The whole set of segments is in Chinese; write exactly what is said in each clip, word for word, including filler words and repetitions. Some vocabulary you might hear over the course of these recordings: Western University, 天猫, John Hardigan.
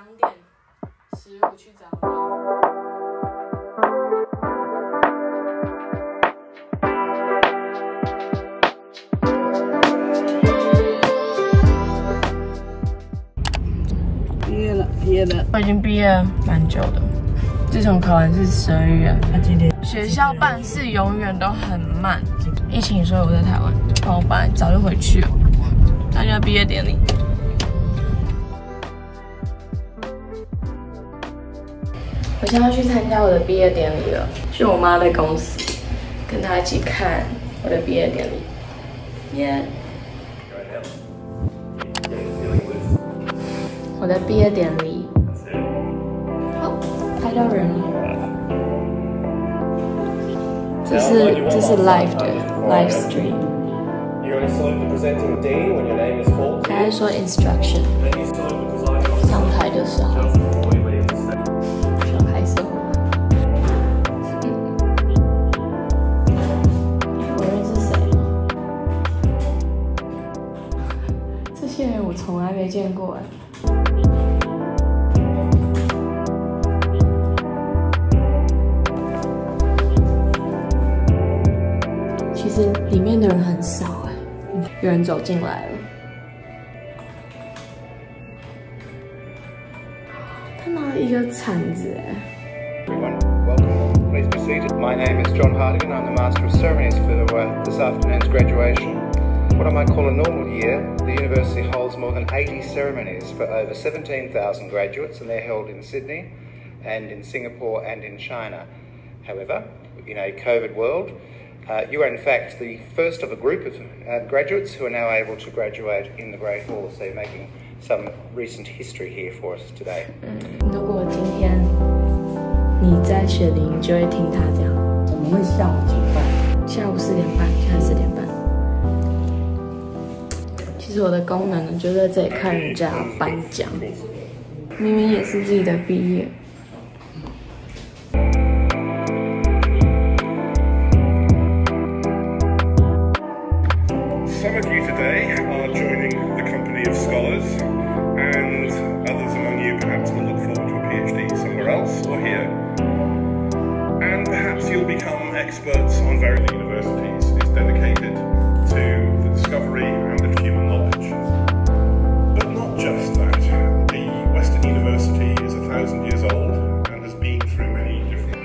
两点十五去找你。毕业了，毕业了，我已经毕业蛮久的。 自从考完是十二月，学校办事永远都很慢。疫情，所以我在台湾，不然我本来早就回去了。参加毕业典礼。我现在要去参加我的毕业典礼了，去我妈的公司，跟她一起看我的毕业典礼。耶、yeah. ！我的毕业典礼。 拍到人了，这是这是 live 的 live stream。还是说 instruction？ 上台的时候，想拍摄。我认识谁？这些人我从来没见过哎。 里面的人很少哎、欸，有人走进来了。他拿了一个铲子哎、欸。My name is John Hardigan. I'm the Master of Ceremonies for this afternoon's graduation. What I might call a normal year, the university holds more than eighty ceremonies for over seventeen thousand graduates, and they're held in Sydney, and in Singapore, and in China. However, in a COVID world. Uh, you are in fact the first of a group of uh, graduates who are now able to graduate in the Great Hall, so you're making some recent history here for us today. 如果今天你在雪林，就会听他这样。怎么会下午几半？下午四点半，现在四点半。其实我的功能呢，就在这里看人家颁奖，明明也是自己的毕业。 Some of you today are joining the company of scholars, and others among you perhaps will look forward to a PhD somewhere else or here. And perhaps you'll become experts on various universities. It's dedicated to the discovery and the human knowledge. But not just that. The Western University is a thousand years old and has been through many different...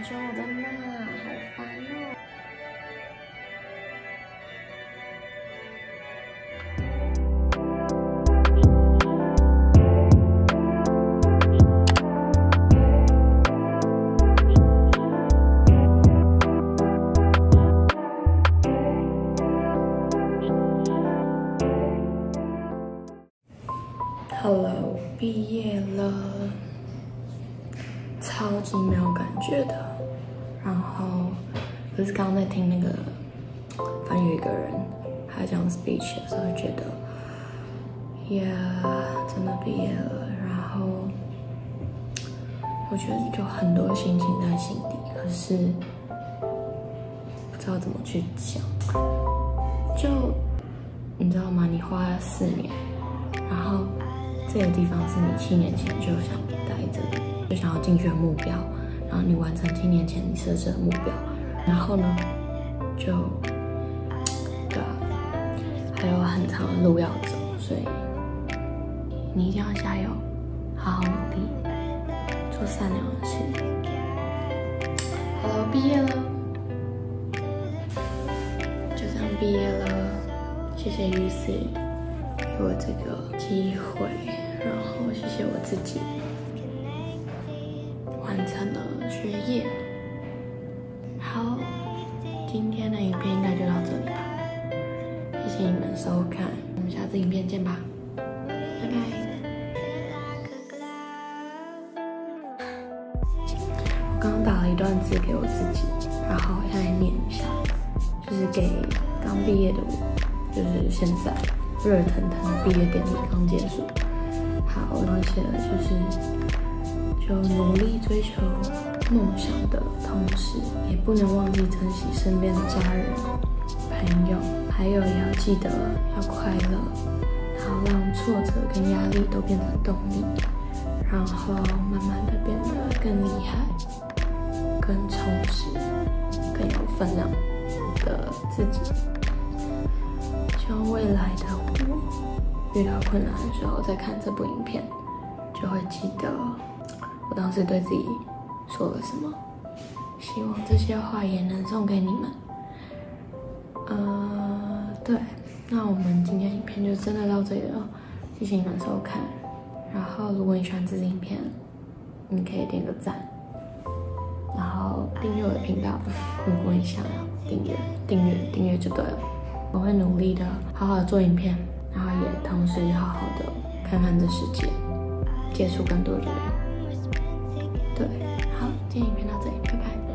我说我在骂，好烦哦！好了，我毕业了，超级没有感觉的。 然后就是刚刚在听那个，反正有一个人他讲 speech 的时候，觉得，耶、yeah, ，真的毕业了。然后我觉得有很多心情在心底，可是不知道怎么去讲。就你知道吗？你花了四年，然后这个地方是你七年前就想待着的，就想要进去的目标。 然后你完成七年前你设置的目标，然后呢，就，对啊，还有很长的路要走，所以你一定要加油，好好努力，做善良的事。好了，毕业了，就这样毕业了，谢谢于思给我这个机会，然后谢谢我自己。 完成了学业，好，今天的影片应该就到这里吧，谢谢你们收看，我们下次影片见吧，拜拜。我刚刚打了一段字给我自己，然后现在念一下，就是给刚毕业的我，就是现在热腾腾的毕业典礼刚结束，好，我写的就是。求努力追求梦想的同时，也不能忘记珍惜身边的家人、朋友，还有也要记得要快乐，然后让挫折跟压力都变成动力，然后慢慢的变得更厉害、更充实、更有分量的自己。希望未来的我遇到困难的时候，再看这部影片，就会记得我当时对自己说了什么。希望这些话也能送给你们。呃，对，那我们今天影片就真的到这里了，谢谢你们收看。然后，如果你喜欢这支影片，你可以点个赞，然后订阅我的频道。如果你想要订阅，订阅，订阅就对了。我会努力的，好好的做影片，然后也同时好好的看看这世界，接触更多的人。对，好，今天影片到这里，拜拜。